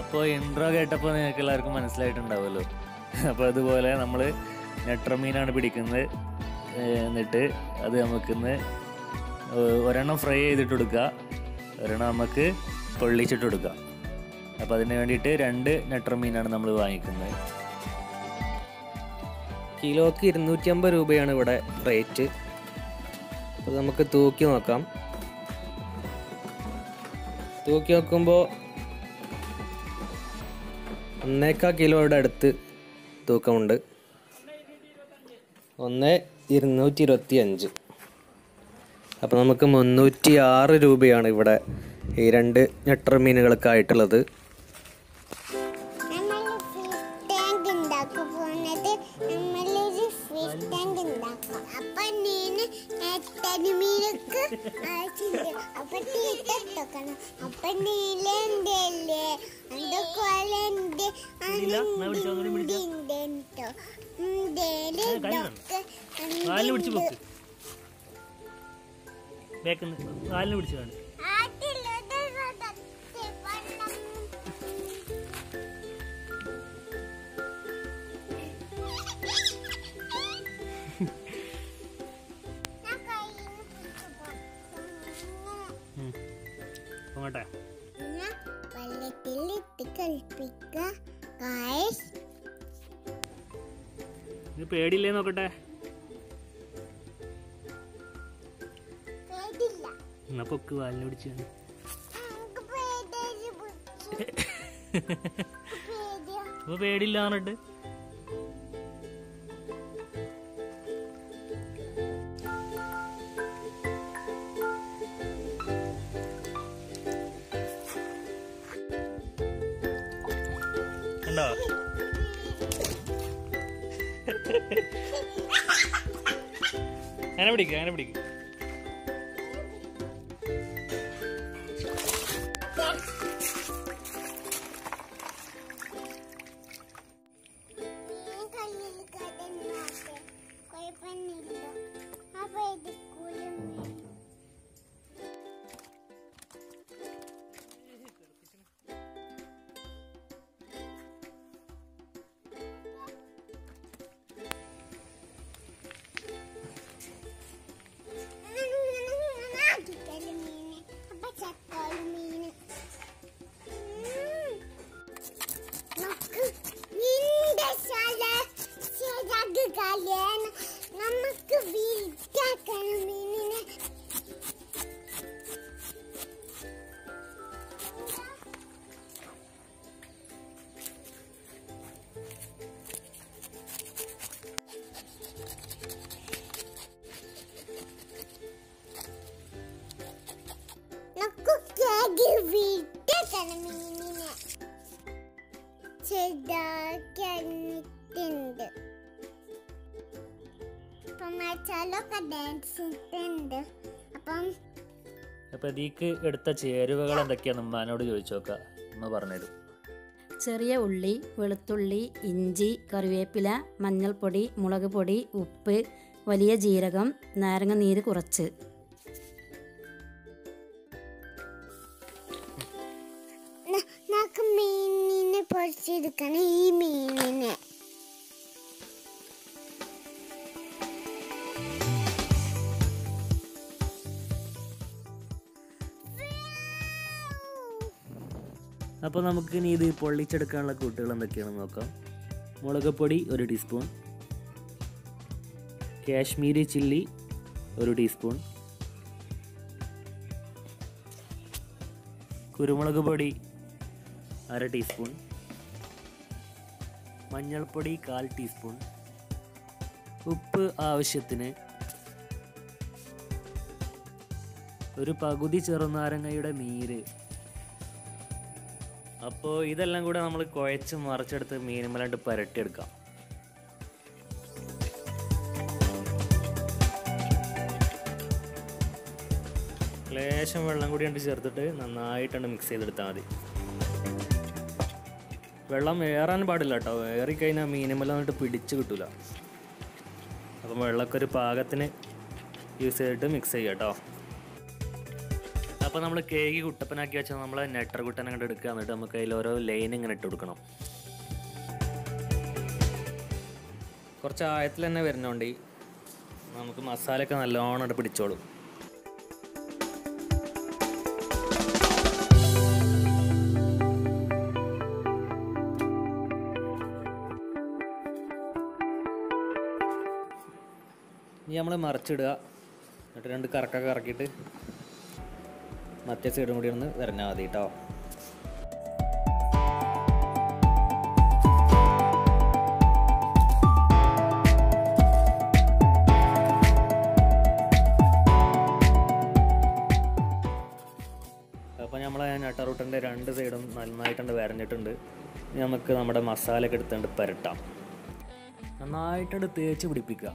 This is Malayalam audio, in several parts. അപ്പോൾ ഇൻട്രോ കേട്ടപ്പോൾ നിങ്ങൾക്ക് എല്ലാവർക്കും മനസ്സിലായിട്ടുണ്ടാവുമല്ലോ. അപ്പോൾ അതുപോലെ നമ്മൾ നെട്ടർമീനാണ് പിടിക്കുന്നത്. എന്നിട്ട് അത് നമുക്കിന്ന് ഒരെണ്ണം ഫ്രൈ ചെയ്തിട്ട് കൊടുക്കുക, ഒരെണ്ണം നമുക്ക് പൊള്ളിച്ചിട്ട് കൊടുക്കുക. അപ്പോൾ അതിന് വേണ്ടിയിട്ട് 2 നെട്ടർമീനാണ് നമ്മൾ വാങ്ങിക്കുന്നത്. കിലോക്ക് 250 രൂപയാണ് ഇവിടെ റേറ്റ്. അപ്പോൾ നമുക്ക് തൂക്കി നോക്കാം. തൂക്കി നോക്കുമ്പോൾ 1.25 കിലോയുടെ അടുത്ത് തൂക്കമുണ്ട്. 1,225. അപ്പോൾ നമുക്ക് 306 രൂപയാണ് ഇവിടെ ഈ 2 ഞെട്ടർ മീനുകൾക്കായിട്ടുള്ളത്. പേടിയില്ലേ നോക്കട്ടെ. പൊക്ക് വാലിനെ പിടിച്ചാണ്. അപ്പൊ പേടിയില്ല പറഞ്ഞിട്ട് കണ്ടോ? അങ്ങനെ പിടിക്കും, അങ്ങനെ പിടിക്കും. പ്രതീക്ക് എടുത്ത ചേരുവകൾ എന്തൊക്കെയാണെന്ന് ഉമ്മാനോട് ചോദിച്ചു നോക്കാം. ഉമ്മ പറഞ്ഞുതരും. ചെറിയ ഉള്ളി, വെളുത്തുള്ളി, ഇഞ്ചി, കറിവേപ്പില, മഞ്ഞൾപ്പൊടി, മുളക് പൊടി, ഉപ്പ്, വലിയ ജീരകം, നാരങ്ങ നീര് കുറച്ച്. അപ്പോൾ നമുക്കിനി ഇത് പൊള്ളിച്ചെടുക്കാനുള്ള കൂട്ടുകൾ എന്തൊക്കെയാണെന്ന് നോക്കാം. മുളകുപൊടി 1 ടീസ്പൂൺ, കാശ്മീരി ചില്ലി 1 ടീസ്പൂൺ, കുരുമുളക് പൊടി 1/2 ടീസ്പൂൺ, മഞ്ഞൾപ്പൊടി 1/4 ടീസ്പൂൺ, ഉപ്പ് ആവശ്യത്തിന്, 1 പകുതി ചെറുനാരങ്ങയുടെ നീര്. അപ്പോൾ ഇതെല്ലാം കൂടെ നമ്മൾ കുഴച്ച് മറിച്ചെടുത്ത് മീനുമലായിട്ട് പുരട്ടിയെടുക്കാം. ലേശം വെള്ളം കൂടി കണ്ട് ചേർത്തിട്ട് നന്നായിട്ടാണ് മിക്സ് ചെയ്തെടുത്താൽ മതി. വെള്ളം ഏറാൻ പാടില്ല കേട്ടോ, ഏറിക്കഴിഞ്ഞാൽ മീനുമല എന്നിട്ട് പിടിച്ച് കിട്ടില്ല. അപ്പം വെള്ളമൊക്കെ ഒരു പാകത്തിന് യൂസ് ചെയ്തിട്ട് മിക്സ് ചെയ്യുക കേട്ടോ. അപ്പോൾ നമ്മൾ കേക്ക് കുട്ടപ്പനാക്കി വെച്ചാൽ നമ്മൾ നെട്ടർ കുട്ടനെ അങ്ങോട്ട് എടുക്കുക. എന്നിട്ട് നമുക്ക് അതിൽ ഓരോ ലൈൻ ഇങ്ങനെ ഇട്ട് കൊടുക്കണം. കുറച്ച് ആഴത്തിൽ തന്നെ വരുന്നതുകൊണ്ട് നമുക്ക് മസാലയൊക്കെ നല്ലോണം ഇട്ട് പിടിച്ചോളും. ഇനി നമ്മൾ മറിച്ചിടുക. എന്നിട്ട് 2 കറക്കൊക്കെ കറക്കിയിട്ട് മറ്റേ സൈഡും കൂടി ഒന്ന് വരഞ്ഞാൽ മതി കേട്ടോ. അപ്പോൾ നമ്മൾ നട്ടറൂട്ടൻ്റെ 2 സൈഡും നന്നായിട്ടുണ്ട് വരഞ്ഞിട്ടുണ്ട്. ഇനി നമുക്ക് നമ്മുടെ മസാലയൊക്കെ എടുത്തുകൊണ്ട് പുരട്ടാം. നന്നായിട്ടുണ്ട് തേച്ച് പിടിപ്പിക്കുക.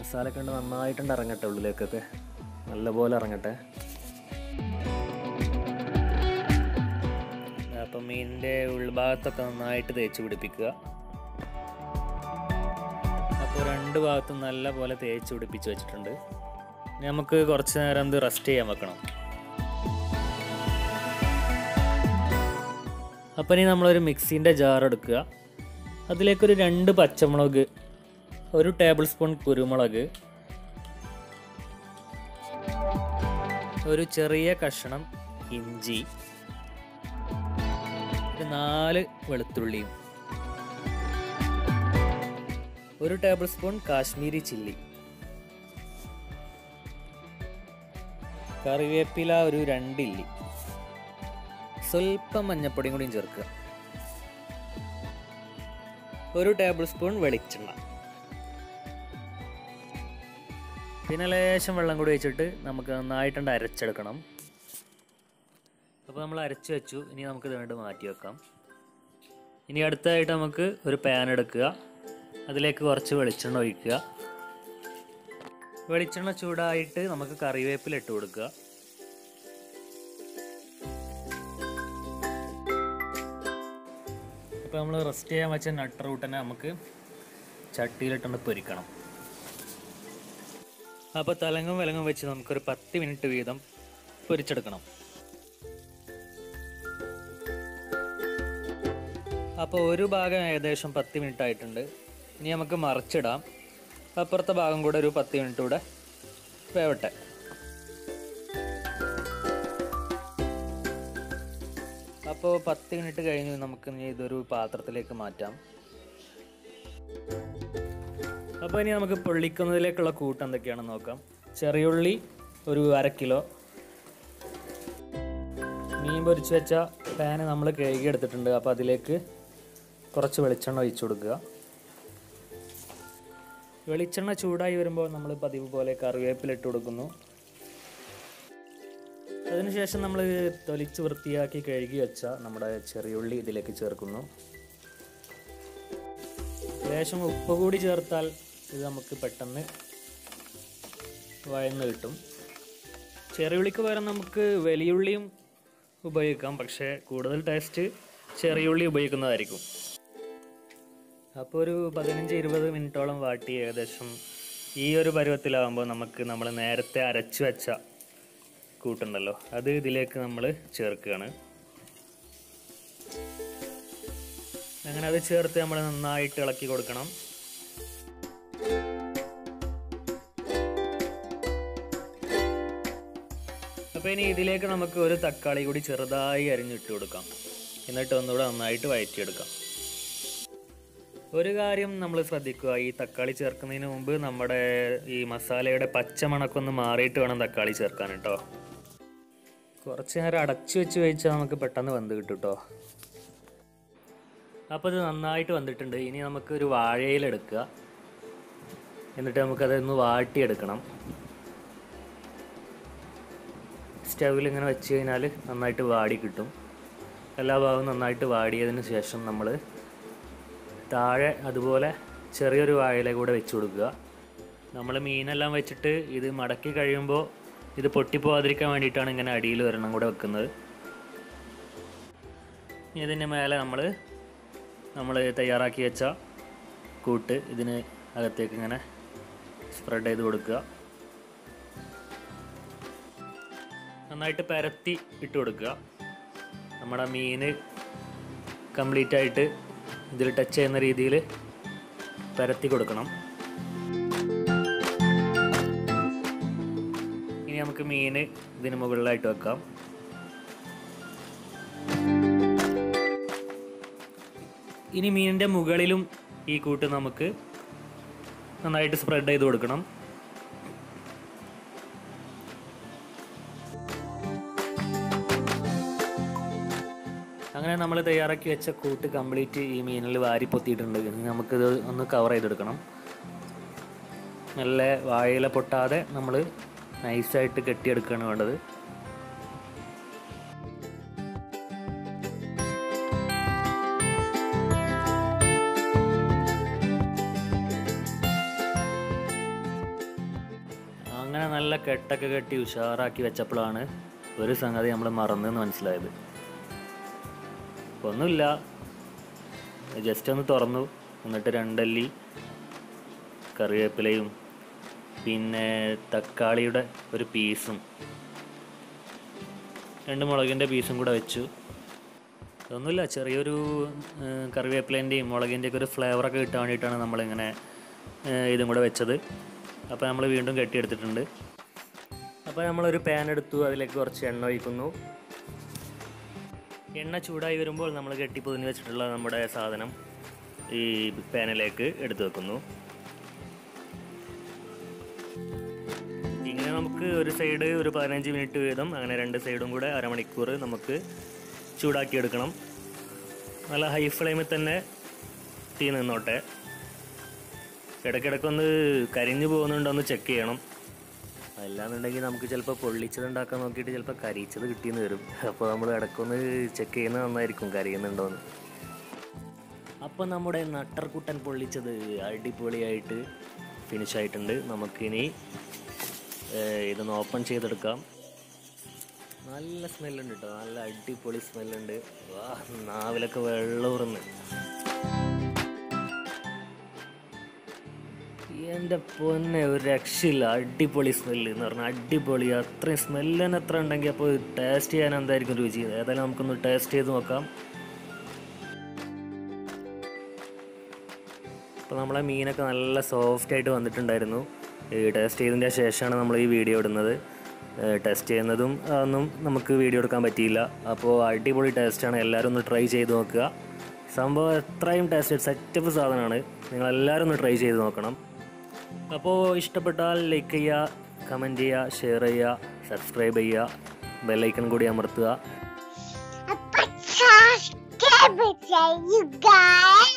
മസാലയൊക്കെ ഉണ്ട് നന്നായിട്ടുണ്ട് ഇറങ്ങട്ടെ, ഉള്ളിലേക്കൊക്കെ നല്ലപോലെ ഇറങ്ങട്ടെ. അപ്പം മീനിൻ്റെ ഉൾഭാഗത്തൊക്കെ നന്നായിട്ട് തേച്ച് പിടിപ്പിക്കുക. അപ്പോൾ 2 ഭാഗത്തും നല്ല പോലെ തേച്ച് പിടിപ്പിച്ച് വെച്ചിട്ടുണ്ട്. നമുക്ക് കുറച്ച് നേരം ഇത് റെസ്റ്റ് ചെയ്യാൻ വെക്കണം. അപ്പം ഇനി നമ്മളൊരു മിക്സിൻ്റെ ജാർ എടുക്കുക. അതിലേക്കൊരു 2 പച്ചമുളക്, 1 ടേബിൾ സ്പൂൺ കുരുമുളക്, 1 ചെറിയ കഷ്ണം ഇഞ്ചി, 4 വെളുത്തുള്ളിയും, 1 ടേബിൾ സ്പൂൺ കാശ്മീരി ചില്ലി, കറിവേപ്പില 2 ഇല്ലി, സ്വല്പം മഞ്ഞപ്പൊടിയും കൂടിയും ചേർക്കുക. 1 ടേബിൾ സ്പൂൺ വെളിച്ചെണ്ണ, പിന്നെ ലേശം വെള്ളം കൂടി വെച്ചിട്ട് നമുക്ക് നന്നായിട്ടുണ്ട് അരച്ചെടുക്കണം. അപ്പോൾ നമ്മൾ അരച്ച് വെച്ചു. ഇനി നമുക്കിത് വേണ്ടി മാറ്റി വെക്കാം. ഇനി അടുത്തതായിട്ട് നമുക്ക് ഒരു പാൻ എടുക്കുക. അതിലേക്ക് കുറച്ച് വെളിച്ചെണ്ണ ഒഴിക്കുക. വെളിച്ചെണ്ണ ചൂടായിട്ട് നമുക്ക് കറിവേപ്പില ഇട്ട് കൊടുക്കുക. അപ്പോൾ നമ്മൾ റെസ്റ്റ് ചെയ്യാൻ വെച്ച നട്ട് റൂട്ടിനെ നമുക്ക് ചട്ടിയിലിട്ടുണ്ട് പൊരിക്കണം. അപ്പോൾ തലങ്ങും വിലങ്ങും വെച്ച് നമുക്കൊരു 10 മിനിറ്റ് വീതം പൊരിച്ചെടുക്കണം. അപ്പോൾ ഒരു ഭാഗം ഏകദേശം 10 മിനിറ്റ് ആയിട്ടുണ്ട്. ഇനി നമുക്ക് മറിച്ചിടാം. അപ്പുറത്തെ ഭാഗം കൂടെ ഒരു 10 മിനിറ്റ് കൂടെ വേവട്ടെ. അപ്പോൾ 10 മിനിറ്റ് കഴിഞ്ഞ് നമുക്ക് ഇനി ഇതൊരു പാത്രത്തിലേക്ക് മാറ്റാം. അപ്പോൾ ഇനി നമുക്ക് പൊള്ളിക്കുന്നതിലേക്കുള്ള കൂട്ട് എന്തൊക്കെയാണെന്ന് നോക്കാം. ചെറിയുള്ളി 1/2 കിലോ, മീൻ പൊരിച്ച് വെച്ച പാന് നമ്മൾ കഴുകി എടുത്തിട്ടുണ്ട്. അപ്പോൾ അതിലേക്ക് കുറച്ച് വെളിച്ചെണ്ണ ഒഴിച്ചു കൊടുക്കുക. വെളിച്ചെണ്ണ ചൂടായി വരുമ്പോൾ നമ്മൾ പതിവ് പോലെ കറിവേപ്പിലിട്ട് കൊടുക്കുന്നു. അതിനുശേഷം നമ്മൾ തൊലിച്ച് വൃത്തിയാക്കി കഴുകി വെച്ച നമ്മുടെ ചെറിയുള്ളി ഇതിലേക്ക് ചേർക്കുന്നു. ലേശം ഉപ്പ് കൂടി ചേർത്താൽ ഇത് നമുക്ക് പെട്ടെന്ന് വഴന്ന് കിട്ടും. ചെറിയുള്ളിക്ക് പകരം നമുക്ക് വലിയുള്ളിയും ഉപയോഗിക്കാം, പക്ഷേ കൂടുതൽ ടേസ്റ്റ് ചെറിയുള്ളി ഉപയോഗിക്കുന്നതായിരിക്കും. അപ്പോൾ ഒരു 15-20 മിനിറ്റോളം വാട്ടി ഏകദേശം ഈ ഒരു പരുവത്തിലാകുമ്പോൾ നമുക്ക് നമ്മൾ നേരത്തെ അരച്ചു വെച്ച കൂട്ടുണ്ടല്ലോ അത് ഇതിലേക്ക് നമ്മൾ ചേർക്കുകയാണ്. അങ്ങനെ അത് ചേർത്ത് നമ്മൾ നന്നായിട്ട് ഇളക്കി കൊടുക്കണം. അപ്പോൾ ഇനി ഇതിലേക്ക് നമുക്ക് 1 തക്കാളി കൂടി ചെറുതായി അരിഞ്ഞിട്ട് കൊടുക്കാം. എന്നിട്ട് ഒന്നുകൂടെ നന്നായിട്ട് വഴറ്റിയെടുക്കാം. ഒരു കാര്യം നമ്മൾ ശ്രദ്ധിക്കുക, ഈ തക്കാളി ചേർക്കുന്നതിന് മുമ്പ് നമ്മുടെ ഈ മസാലയുടെ പച്ചമണക്കൊന്ന് മാറിയിട്ട് വേണം തക്കാളി ചേർക്കാൻ കേട്ടോ. കുറച്ച് നേരം അടച്ചു വെച്ച് കഴിച്ചാൽ നമുക്ക് പെട്ടെന്ന് വെന്ത് കിട്ടും കേട്ടോ. അപ്പോൾ ഇത് നന്നായിട്ട് വന്നിട്ടുണ്ട്. ഇനി നമുക്കൊരു വാഴയിലെടുക്കുക, എന്നിട്ട് നമുക്കതൊന്ന് വാട്ടിയെടുക്കണം. സ്റ്റവിൽ ഇങ്ങനെ വെച്ച് കഴിഞ്ഞാൽ നന്നായിട്ട് വാടി കിട്ടും. എല്ലാ ഭാഗവും നന്നായിട്ട് വാടിയതിന് ശേഷം നമ്മൾ താഴെ അതുപോലെ ചെറിയൊരു വാഴയില കൂടെ വെച്ച് കൊടുക്കുക. നമ്മൾ മീനെല്ലാം വെച്ചിട്ട് ഇത് മടക്കി കഴിയുമ്പോൾ ഇത് പൊട്ടിപ്പോവാതിരിക്കാൻ വേണ്ടിയിട്ടാണ് ഇങ്ങനെ അടിയിൽ ഒരെണ്ണം കൂടെ വെക്കുന്നത്. ഇതിൻ്റെ മേലെ നമ്മൾ തയ്യാറാക്കി വെച്ച കൂട്ട് ഇതിന് അകത്തേക്ക് ഇങ്ങനെ സ്പ്രെഡ് ചെയ്ത് കൊടുക്കുക. നന്നായിട്ട് പരത്തി ഇട്ട് കൊടുക്കുക. നമ്മുടെ മീന് കംപ്ലീറ്റ് ആയിട്ട് ഇതിൽ ടച്ച് ചെയ്യുന്ന രീതിയിൽ പരത്തി കൊടുക്കണം. ഇനി നമുക്ക് മീന് ഇതിന് മുകളിലായിട്ട് വെക്കാം. ഇനി മീനിൻ്റെ മുകളിലും ഈ കൂട്ട് നമുക്ക് നന്നായിട്ട് സ്പ്രെഡ് ചെയ്ത് കൊടുക്കണം. അങ്ങനെ നമ്മൾ തയ്യാറാക്കി വെച്ച കൂട്ട് കംപ്ലീറ്റ് ഈ മീനിൽ വാരി പൊത്തിയിട്ടുണ്ട്. നമുക്കിത് ഒന്ന് കവർ ചെയ്തെടുക്കണം. നല്ല വാഴയില പൊട്ടാതെ നമ്മൾ നൈസായിട്ട് കെട്ടിയെടുക്കുകയാണ് വേണ്ടത്. അങ്ങനെ നല്ല കെട്ടൊക്കെ കെട്ടി ഉഷാറാക്കി വെച്ചപ്പോഴാണ് ഒരു സംഗതി നമ്മൾ മറന്നെന്ന് മനസ്സിലായത്. ഒന്നുമില്ല, ജസ്റ്റ് ഒന്ന് തുറന്നു, എന്നിട്ട് രണ്ടല്ലി കറിവേപ്പിലയും പിന്നെ തക്കാളിയുടെ ഒരു പീസും 2 മുളകിൻ്റെ പീസും കൂടെ വെച്ചു. ഒന്നുമില്ല, ചെറിയൊരു കറിവേപ്പിലേൻ്റെയും മുളകിൻ്റെയൊക്കെ ഒരു ഫ്ലേവറൊക്കെ കിട്ടാൻ വേണ്ടിയിട്ടാണ് നമ്മളിങ്ങനെ ഇതും കൂടെ വെച്ചത്. അപ്പോൾ നമ്മൾ വീണ്ടും കെട്ടിയെടുത്തിട്ടുണ്ട്. അപ്പോൾ നമ്മളൊരു പാൻ എടുത്തു, അതിലേക്ക് കുറച്ച് എണ്ണ ഒഴിക്കുന്നു. എണ്ണ ചൂടായി വരുമ്പോൾ നമ്മൾ കെട്ടി പൊതിഞ്ഞ് വെച്ചിട്ടുള്ള നമ്മുടെ സാധനം ഈ പാനിലേക്ക് എടുത്തു വെക്കുന്നു. ഇങ്ങനെ നമുക്ക് ഒരു സൈഡ് ഒരു 15 മിനിറ്റ് വീതം, അങ്ങനെ 2 സൈഡും കൂടെ അരമണിക്കൂർ നമുക്ക് ചൂടാക്കിയെടുക്കണം. നല്ല ഹൈ ഫ്ലെയിമിൽ തന്നെ തീ നിന്നോട്ടെ. ഇടയ്ക്കിടയ്ക്കൊന്ന് കരിഞ്ഞു പോകുന്നുണ്ടോ എന്ന് ചെക്ക് ചെയ്യണം. അല്ലാന്നുണ്ടെങ്കിൽ നമുക്ക് ചിലപ്പോൾ പൊള്ളിച്ചത് ഉണ്ടാക്കാൻ നോക്കിയിട്ട് ചിലപ്പോൾ കരിച്ചത് കിട്ടിയെന്ന് വരും. അപ്പോൾ നമ്മൾ ഇടയ്ക്കൊന്ന് ചെക്ക് ചെയ്യുന്നത് നന്നായിരിക്കും, കരിയുന്നുണ്ടോയെന്ന്. അപ്പോൾ നമ്മുടെ നട്ടർകുട്ടൻ പൊള്ളിച്ചത് അടിപൊളിയായിട്ട് ഫിനിഷായിട്ടുണ്ട്. നമുക്കിനി ഇതൊന്ന് ഓപ്പൺ ചെയ്തെടുക്കാം. നല്ല സ്മെല്ലുണ്ട് കേട്ടോ, നല്ല അടിപൊളി സ്മെല്ലുണ്ട്. വാ, നാവിലൊക്കെ വെള്ളൂറുന്നു. എൻ്റെ പൊന്നെ, ഒരു രക്ഷയില്ല, അടിപൊളി സ്മെല്ല് എന്ന് പറഞ്ഞാൽ അടിപൊളി. അത്രയും സ്മെല്ല് തന്നെ എത്ര ഉണ്ടെങ്കിൽ അപ്പോൾ ടേസ്റ്റ് ചെയ്യാൻ എന്തായിരിക്കും രുചി. ഏതായാലും നമുക്കൊന്ന് ടേസ്റ്റ് ചെയ്ത് നോക്കാം. അപ്പോൾ നമ്മളെ മീനൊക്കെ നല്ല സോഫ്റ്റായിട്ട് വന്നിട്ടുണ്ടായിരുന്നു. ടേസ്റ്റ് ചെയ്തതിൻ്റെ ശേഷമാണ് നമ്മൾ ഈ വീഡിയോ ഇടുന്നത്. ടേസ്റ്റ് ചെയ്യുന്നതും ഒന്നും നമുക്ക് വീഡിയോ എടുക്കാൻ പറ്റിയില്ല. അപ്പോൾ അടിപൊളി ടേസ്റ്റാണ്, എല്ലാവരും ഒന്ന് ട്രൈ ചെയ്ത് നോക്കുക. സംഭവം എത്രയും ടേസ്റ്റ് സെറ്റപ്പ് സാധനമാണ്, നിങ്ങളെല്ലാവരും ഒന്ന് ട്രൈ ചെയ്ത് നോക്കണം. അപ്പോൾ ഇഷ്ടപ്പെട്ടാൽ ലൈക്ക് ചെയ്യുക, കമൻറ്റ് ചെയ്യുക, ഷെയർ ചെയ്യുക, സബ്സ്ക്രൈബ് ചെയ്യുക, ബെല്ലൈക്കൺ കൂടി അമർത്തുക.